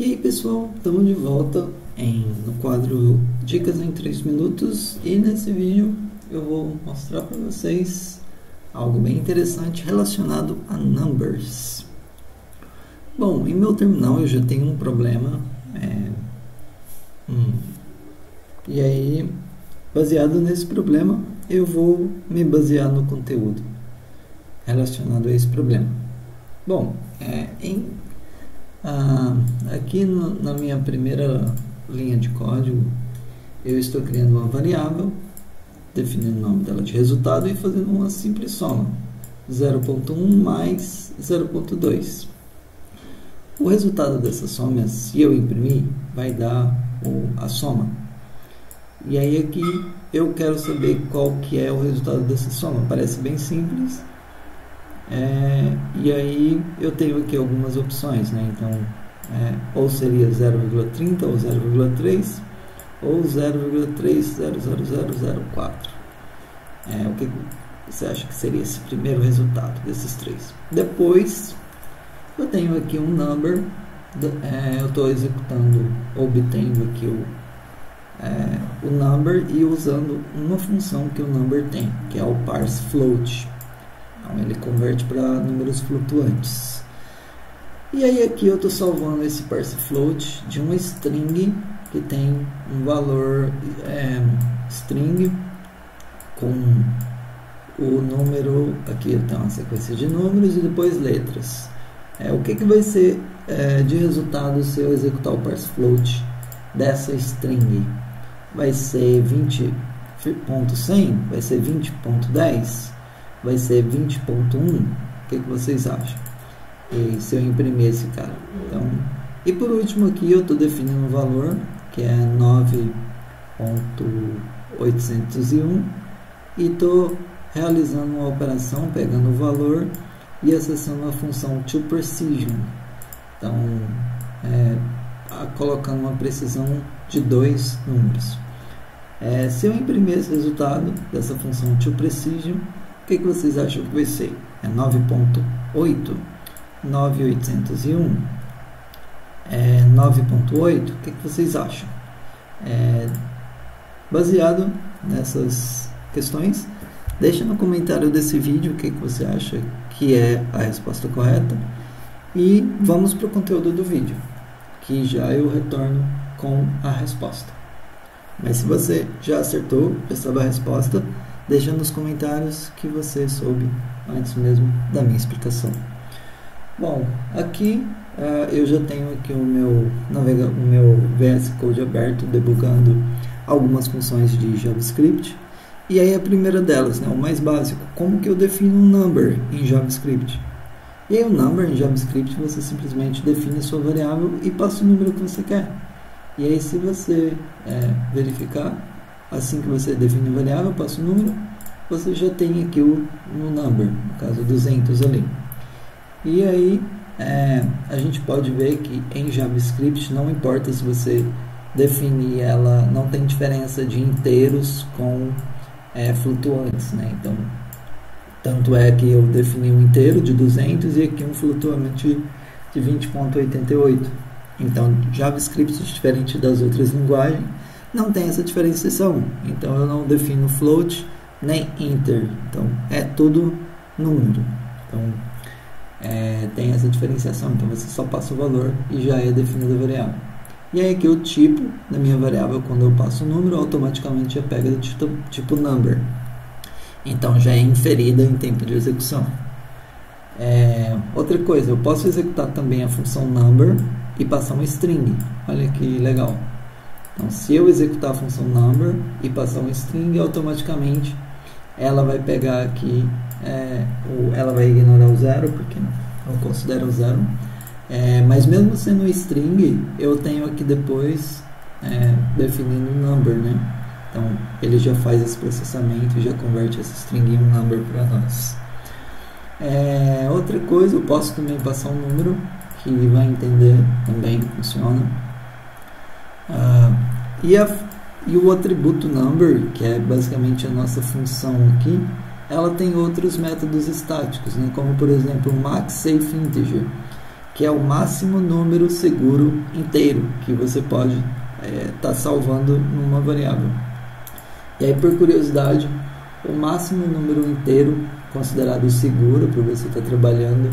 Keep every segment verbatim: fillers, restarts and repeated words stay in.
E aí pessoal, estamos de volta em, no quadro Dicas em três minutos, e nesse vídeo eu vou mostrar para vocês algo bem interessante relacionado a numbers. Bom, em meu terminal eu já tenho um problema é, hum, e aí baseado nesse problema eu vou me basear no conteúdo relacionado a esse problema. Bom, é, em Ah, aqui no, na minha primeira linha de código eu estou criando uma variável, definindo o nome dela de resultado e fazendo uma simples soma, zero ponto um mais zero ponto dois. O resultado dessa soma, se eu imprimir, vai dar o, a soma. E aí aqui eu quero saber qual que é o resultado dessa soma. Parece bem simples. É, e aí eu tenho aqui algumas opções, né? Então é, ou seria zero vírgula trinta ou zero vírgula três ou zero vírgula três zero zero zero zero quatro. É, o que você acha que seria esse primeiro resultado desses três? Depois eu tenho aqui um number, é, eu estou executando, obtendo aqui o, é, o number e usando uma função que o number tem, que é o parseFloat. Ele converte para números flutuantes. E aí aqui eu estou salvando esse parseFloat de uma string que tem um valor é, string com o número. Aqui eu tenho uma sequência de números e depois letras. É, o que, que vai ser é, de resultado se eu executar o parseFloat dessa string? Vai ser vinte ponto cem? Vai ser vinte ponto dez? Vai ser vinte ponto um. O que, que vocês acham? E se eu imprimir esse cara? Então, e por último aqui eu estou definindo um valor que é nove ponto oitocentos e um e estou realizando uma operação pegando o valor e acessando a função toPrecision. Então é, colocando uma precisão de dois números. É, se eu imprimir esse resultado dessa função toPrecision, o que, que vocês acham que vai ser? É nove ponto oito? nove mil oitocentos e um? É nove ponto oito? O que, que vocês acham? É, baseado nessas questões, deixa no comentário desse vídeo o que, que você acha que é a resposta correta. E vamos para o conteúdo do vídeo, que já eu retorno com a resposta. Mas se você já acertou, já sabe a resposta, deixa nos comentários que você soube antes mesmo da minha explicação. Bom, aqui uh, eu já tenho aqui o meu, navega o meu V S Code aberto, debugando algumas funções de JavaScript. E aí a primeira delas, né, o mais básico, como que eu defino um number em JavaScript? E aí o number em JavaScript você simplesmente define a sua variável e passa o número que você quer. E aí se você é, verificar, assim que você define a variável, passa o número, você já tem aqui o, o number, no caso duzentos ali. E aí é, a gente pode ver que em JavaScript não importa se você definir ela, não tem diferença de inteiros com é, flutuantes, né? Então, tanto é que eu defini um inteiro de duzentos e aqui um flutuante de vinte ponto oitenta e oito. Então JavaScript, diferente das outras linguagens, não tem essa diferenciação. Então eu não defino float nem inter, então é tudo número. Então é, tem essa diferenciação, então você só passa o valor e já é definida a variável. E aí aqui o tipo da minha variável, quando eu passo o número, automaticamente já pega do tipo, tipo number, então já é inferida em tempo de execução. É, outra coisa, eu posso executar também a função number e passar uma string, olha que legal. Então, se eu executar a função number e passar um string, automaticamente ela vai pegar aqui, é, ou ela vai ignorar o zero, porque não considera o zero. É, mas mesmo sendo um string, eu tenho aqui depois é, definindo um number, né? Então, ele já faz esse processamento e já converte essa string em um number para nós. É, outra coisa, eu posso também passar um número, que vai entender também, funciona. Uh, e, a, e o atributo number, que é basicamente a nossa função aqui, ela tem outros métodos estáticos, né? Como por exemplo o MaxSafeInteger, que é o máximo número seguro inteiro que você pode estar tá salvando numa variável. E aí, por curiosidade, o máximo número inteiro considerado seguro para você estar tá trabalhando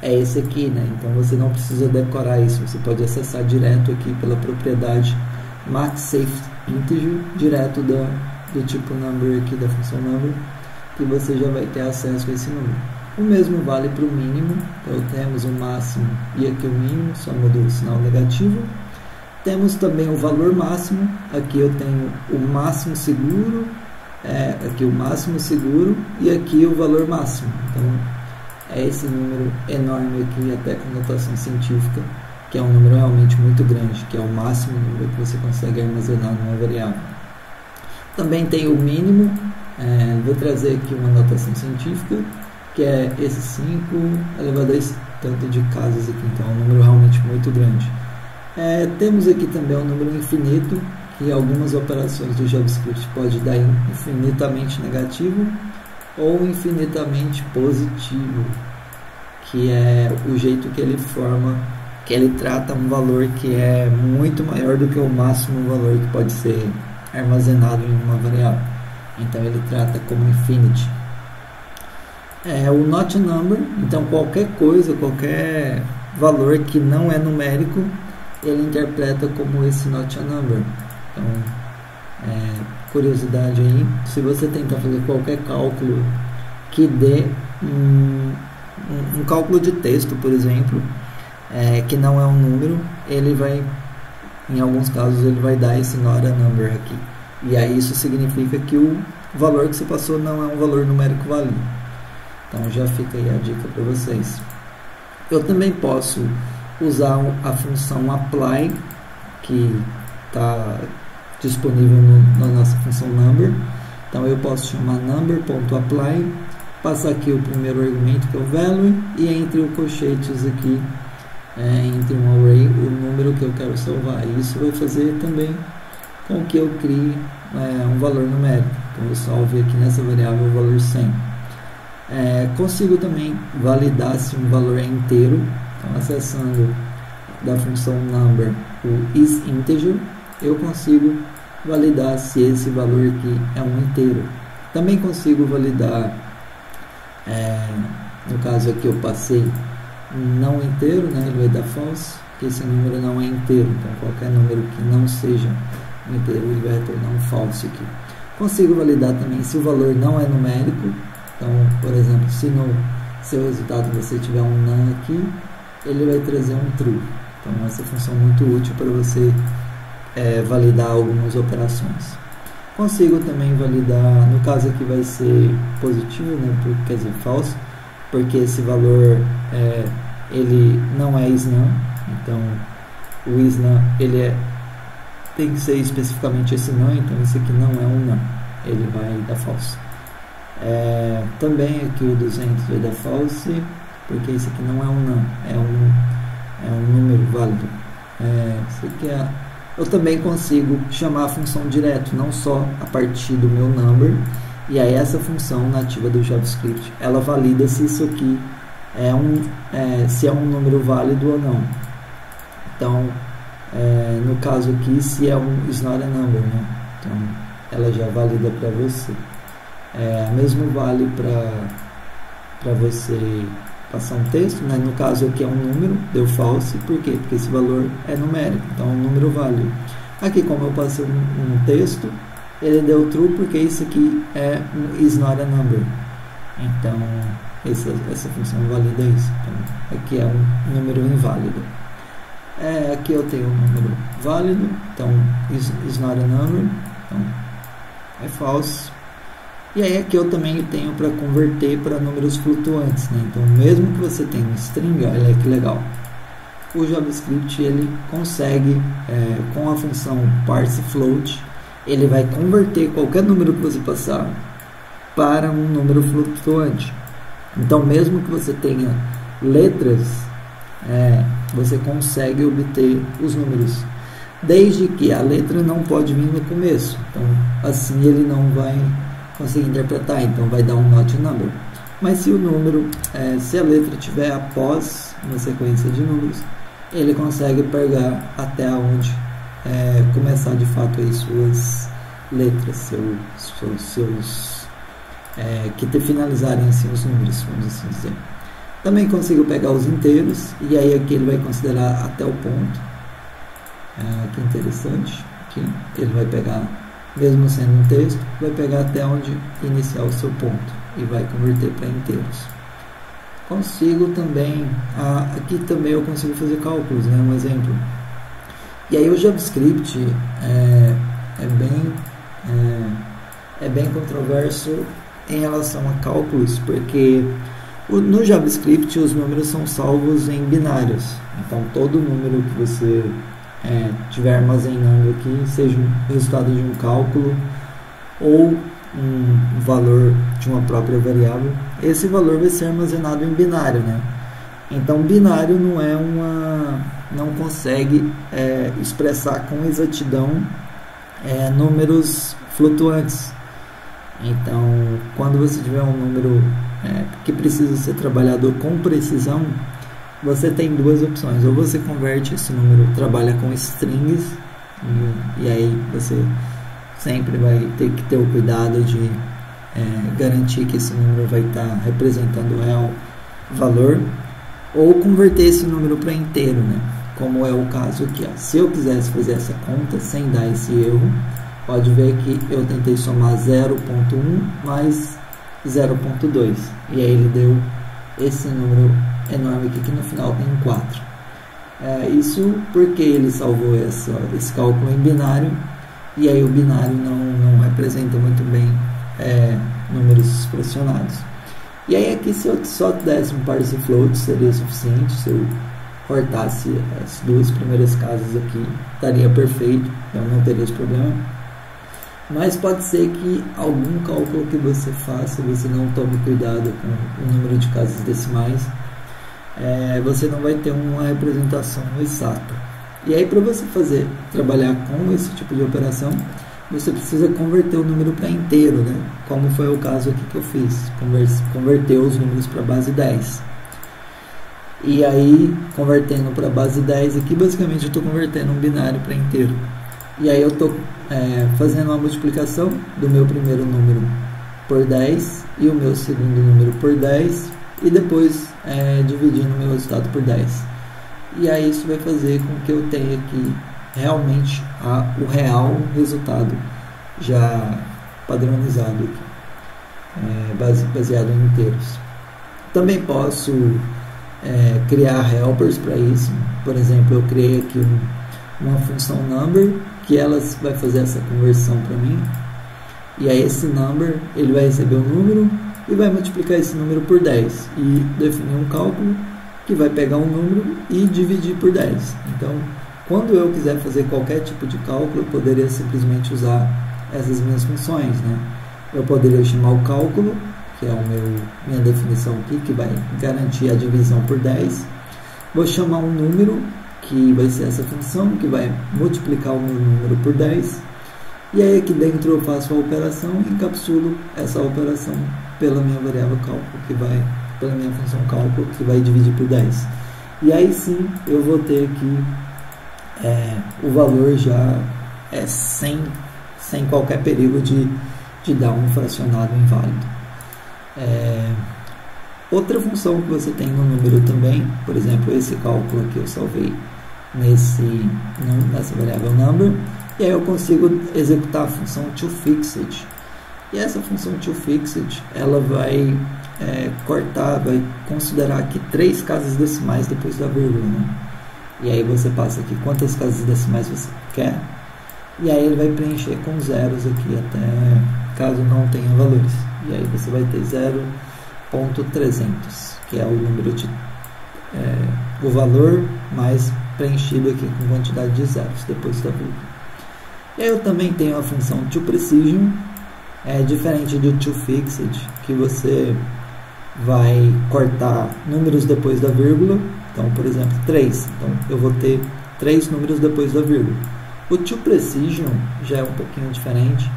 é esse aqui, né? Então você não precisa decorar isso, você pode acessar direto aqui pela propriedade MaxSafeInteger, direto do, do tipo number aqui da função number, que você já vai ter acesso a esse número. O mesmo vale para o mínimo, então temos o máximo e aqui o mínimo, só mudou o sinal negativo. Temos também o valor máximo, aqui eu tenho o máximo seguro, é, aqui o máximo seguro e aqui o valor máximo. Então é esse número enorme aqui, até com notação científica, que é um número realmente muito grande, que é o máximo número que você consegue armazenar numa variável. Também tem o mínimo, é, vou trazer aqui uma notação científica, que é esse cinco elevado a esse tanto de casas aqui, então é um número realmente muito grande. É, temos aqui também o número infinito, que algumas operações do JavaScript pode dar infinitamente negativo ou infinitamente positivo, que é o jeito que ele forma, que ele trata um valor que é muito maior do que o máximo valor que pode ser armazenado em uma variável. Então ele trata como infinity. É o not number, então qualquer coisa, qualquer valor que não é numérico, ele interpreta como esse not number. Então, é, curiosidade aí, se você tentar fazer qualquer cálculo que dê um, um, um cálculo de texto, por exemplo, é, que não é um número, ele vai, em alguns casos, ele vai dar esse not a number aqui, e aí isso significa que o valor que você passou não é um valor numérico válido. Então já fica aí a dica para vocês. Eu também posso usar a função apply, que está disponível no, na nossa função number. Então eu posso chamar number.apply, passar aqui o primeiro argumento, que é o value, e entre os colchetes aqui, é, entre um array, o número que eu quero salvar. Isso vai fazer também com que eu crie é, um valor numérico. Então eu salve aqui nessa variável o valor cem. É, consigo também validar se um valor é inteiro, então acessando da função number o isInteger, eu consigo validar se esse valor aqui é um inteiro. Também consigo validar, é, no caso aqui eu passei não inteiro, né, ele vai dar false, que esse número não é inteiro, então qualquer número que não seja inteiro ele vai retornar um false aqui. Consigo validar também se o valor não é numérico, então, por exemplo, se no seu resultado você tiver um nan aqui, ele vai trazer um true. Então essa função é muito útil para você É, validar algumas operações. Consigo também validar, no caso aqui vai ser positivo, né, por, quer dizer, falso, porque esse valor é, ele não é isNaN, então o isNaN ele é, tem que ser especificamente esse não, então esse aqui não é um não, ele vai dar falso. É, também aqui o duzentos vai dar false, porque esse aqui não é um não, é um, é um número válido. É, esse aqui é eu também consigo chamar a função direto, não só a partir do meu number, e aí essa função nativa do JavaScript, ela valida se isso aqui é um, é, se é um número válido ou não. Então, é, no caso aqui, se é um is not a number, né? Então, ela já valida para você. É, mesmo vale para você passar um texto, né? No caso aqui é um número, deu false, por quê? Porque esse valor é numérico, então é um número válido. Aqui, como eu passei um, um texto, ele deu true, porque isso aqui é um is not a number, então essa, essa função valida isso. Então, aqui é um número inválido. É, aqui eu tenho um número válido, então is, is not a number, então é false. E aí aqui eu também tenho para converter para números flutuantes, né? Então mesmo que você tenha um string, olha que legal, o JavaScript ele consegue, é, com a função parseFloat, ele vai converter qualquer número que você passar para um número flutuante. Então mesmo que você tenha letras, é, você consegue obter os números, desde que a letra não pode vir no começo, então assim ele não vai conseguir interpretar, então vai dar um not number. Mas se o número, é, se a letra tiver após uma sequência de números, ele consegue pegar até onde é, começar de fato as suas letras, seus, seus, seus é, que te finalizarem assim os números, vamos assim dizer. Também consigo pegar os inteiros, e aí aqui ele vai considerar até o ponto. É, que interessante, aqui ele vai pegar, mesmo sendo um texto, vai pegar até onde iniciar o seu ponto e vai converter para inteiros. Consigo também, a, aqui também eu consigo fazer cálculos, né, um exemplo. E aí o JavaScript é, é, bem, é, é bem controverso em relação a cálculos, porque no JavaScript os números são salvos em binários. Então todo número que você é, tiver armazenando aqui, seja o resultado de um cálculo ou um valor de uma própria variável, esse valor vai ser armazenado em binário, né? Então binário não é uma, não consegue é, expressar com exatidão é, números flutuantes. Então quando você tiver um número é, que precisa ser trabalhado com precisão, você tem duas opções: ou você converte esse número, trabalha com strings, e, e aí você sempre vai ter que ter o cuidado de é, garantir que esse número vai estar tá representando o real valor, ou converter esse número para inteiro, né? Como é o caso aqui. Ó. Se eu quisesse fazer essa conta sem dar esse erro, pode ver que eu tentei somar zero ponto um mais zero ponto dois, e aí ele deu esse número enorme aqui, que no final tem quatro. É, isso porque ele salvou essa, esse cálculo em binário, e aí o binário não, não representa muito bem é, números fracionados. E aí aqui, se eu só desse um parseFloat, seria suficiente. Se eu cortasse as duas primeiras casas aqui, estaria perfeito, então não teria esse problema. Mas pode ser que algum cálculo que você faça, você não tome cuidado com o número de casas decimais, é, você não vai ter uma representação exata. E aí, para você fazer, trabalhar com esse tipo de operação, você precisa converter o número para inteiro, né? Como foi o caso aqui que eu fiz, converter os números para base dez. E aí, convertendo para base dez aqui, basicamente eu estou convertendo um binário para inteiro. E aí eu estou é, fazendo uma multiplicação do meu primeiro número por dez e o meu segundo número por dez, e depois é, dividindo o meu resultado por dez. E aí isso vai fazer com que eu tenha aqui realmente a, o real resultado já padronizado aqui, é, base, baseado em inteiros. Também posso é, criar helpers para isso. Por exemplo, eu criei aqui um, uma função number, que ela vai fazer essa conversão para mim, e aí esse number ele vai receber um número e vai multiplicar esse número por dez e definir um cálculo que vai pegar um número e dividir por dez. Então, quando eu quiser fazer qualquer tipo de cálculo, eu poderia simplesmente usar essas minhas funções, né? Eu poderia chamar o cálculo, que é o meu, minha definição aqui, que vai garantir a divisão por dez. Vou chamar um número, que vai ser essa função, que vai multiplicar o meu número por dez. E aí aqui dentro eu faço a operação e encapsulo essa operação pela minha variável cálculo, que vai... pela minha função cálculo, que vai dividir por dez. E aí sim eu vou ter aqui é, o valor já é sem, sem qualquer perigo de, de dar um fracionado inválido. É, outra função que você tem no número também, por exemplo, esse cálculo aqui eu salvei nesse, nessa variável number, e aí eu consigo executar a função toFixed. E essa função toFixed, ela vai é, cortar, vai considerar aqui três casas decimais depois da vírgula, né? E aí você passa aqui quantas casas decimais você quer, e aí ele vai preencher com zeros aqui até caso não tenha valores. E aí você vai ter zero ponto trezentos, que é o número de é, o valor mais preenchido aqui com quantidade de zeros depois da vírgula. Eu também tenho a função toPrecision. É diferente do toFixed, que você vai cortar números depois da vírgula. Então, por exemplo, três. Então, eu vou ter três números depois da vírgula. O toPrecision já é um pouquinho diferente,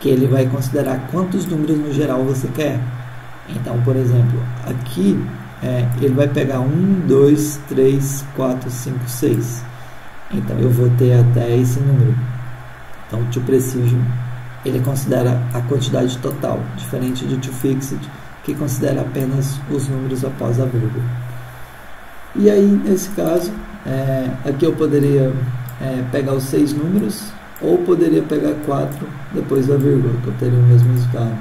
que ele vai considerar quantos números no geral você quer. Então, por exemplo, aqui é, ele vai pegar um, dois, três, quatro, cinco, seis. Então eu vou ter até esse número. Então o toPrecision, ele considera a quantidade total, diferente do toFixed, que considera apenas os números após a vírgula. E aí, nesse caso, é, aqui eu poderia é, pegar os seis números, ou poderia pegar quatro depois da vírgula, que eu teria o mesmo resultado.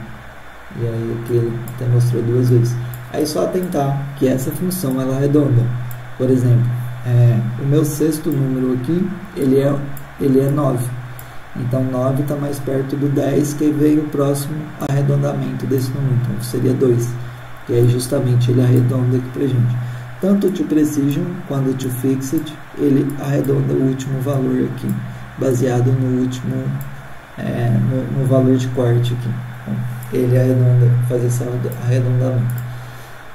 E aí aqui ele até mostrou duas vezes. Aí só atentar que essa função ela arredonda. Por exemplo, é, o meu sexto número aqui, ele é, ele é nove. Então nove está mais perto do dez, que veio o próximo arredondamento desse número, então seria dois. E aí justamente ele arredonda aqui pra gente. Tanto o toPrecision quanto o toFixed, ele arredonda o último valor aqui, baseado no último é, no, no valor de corte aqui. Então, ele arredonda, faz esse arredondamento.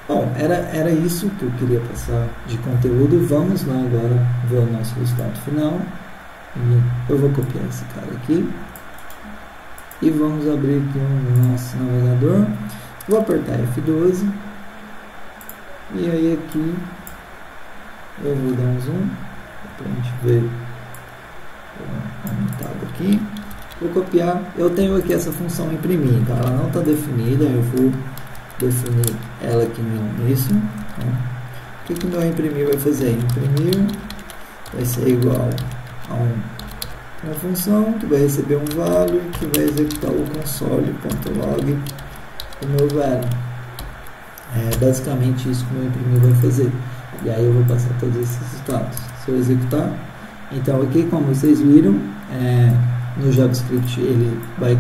Bom, era, era isso que eu queria passar de conteúdo. Vamos lá agora ver o nosso resultado final. Eu vou copiar esse cara aqui e vamos abrir aqui o nosso navegador. Vou apertar F doze e aí aqui eu vou dar um zoom para a gente ver. Vou aumentar aqui, vou copiar. Eu tenho aqui essa função imprimir, então ela não está definida. Eu vou definir ela aqui no início. Então, o que, que o meu imprimir vai fazer? Imprimir vai ser igual a um, uma função que vai receber um value, que vai executar o console.log o meu value. É basicamente isso que o meu imprimir vai fazer. E aí eu vou passar todos esses resultados. Se eu executar, então aqui, como vocês viram, é, no JavaScript ele vai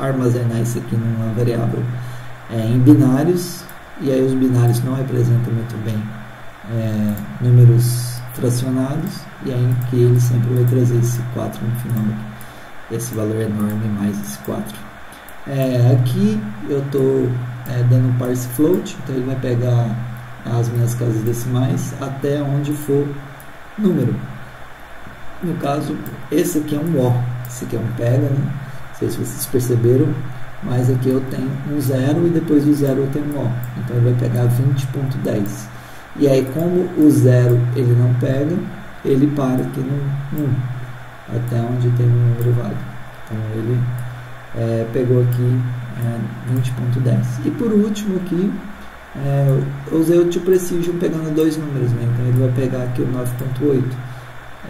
armazenar isso aqui numa variável É, em binários, e aí os binários não representam muito bem é, números fracionados, e aí que ele sempre vai trazer esse quatro no final aqui, esse valor enorme mais esse quatro. É, aqui eu estou é, dando um parseFloat, então ele vai pegar as minhas casas decimais até onde for número. No caso, esse aqui é um O, esse aqui é um pega, né? Não sei se vocês perceberam, mas aqui eu tenho um zero e depois do zero eu tenho um O, então ele vai pegar vinte ponto dez. E aí, como o zero ele não pega, ele para aqui no um, até onde tem um número válido. Então ele é, pegou aqui é, vinte ponto dez. E por último aqui, é, eu usei o toPrecision pegando dois números, né? Então ele vai pegar aqui o nove ponto oito,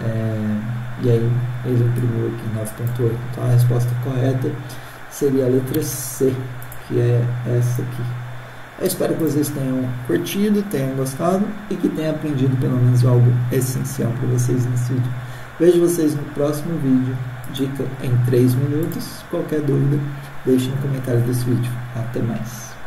é, e aí ele imprimiu aqui nove ponto oito. Então a resposta correta seria a letra C, que é essa aqui. Eu espero que vocês tenham curtido, tenham gostado e que tenham aprendido pelo menos algo essencial para vocês nesse vídeo. Vejo vocês no próximo vídeo, Dica em três minutos. Qualquer dúvida, deixem no comentário desse vídeo. Até mais!